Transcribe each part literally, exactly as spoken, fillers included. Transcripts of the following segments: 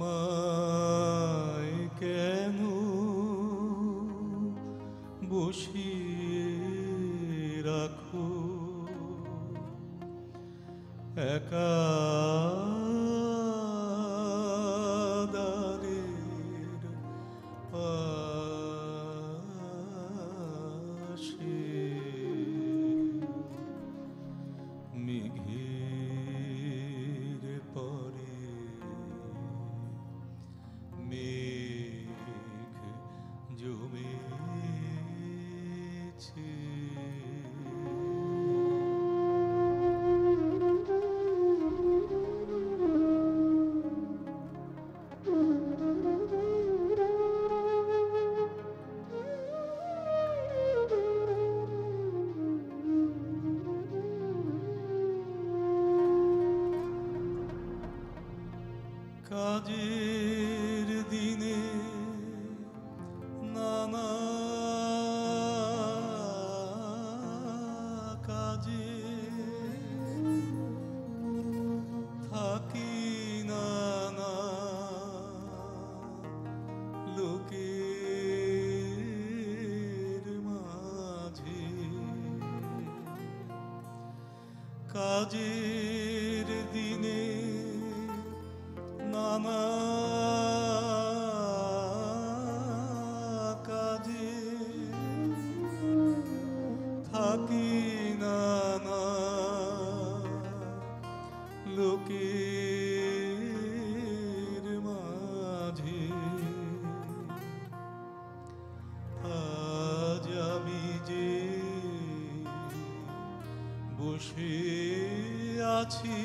আমায় কেন বসিয়ে রাখো একা দ্বারের পাশে মেঘের পরে মেঘ জমেছে কাজের দিনে নানা কাজে থাকি নানা লোকের মাঝে কাজের দিনে নানা কাজে থাকি নানা লোকের মাঝে আজ আমি যে বসে আছি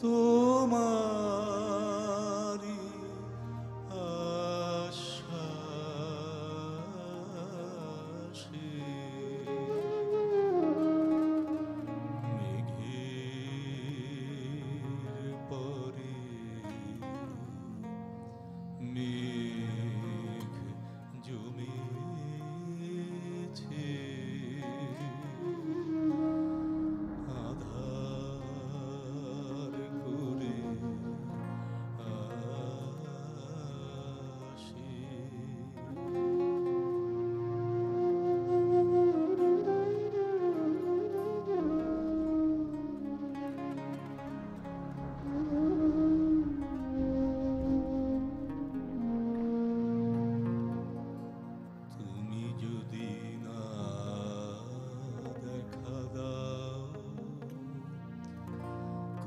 তোমারি আশাসে মেঘের পরে মেঘ জমেছে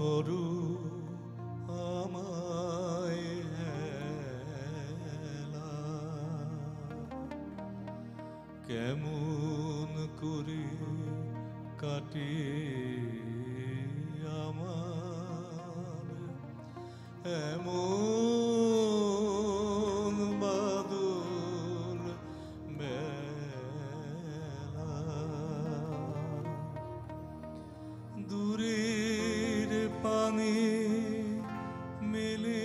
করু আমায় হেলা কেমন করে কাটে আমার এমন বাদল বেলা দূরে পানে মেলে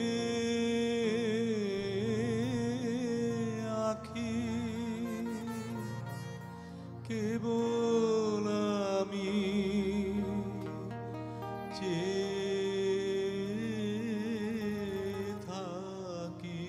আঁখি কেবল আমি চেয়ে থাকি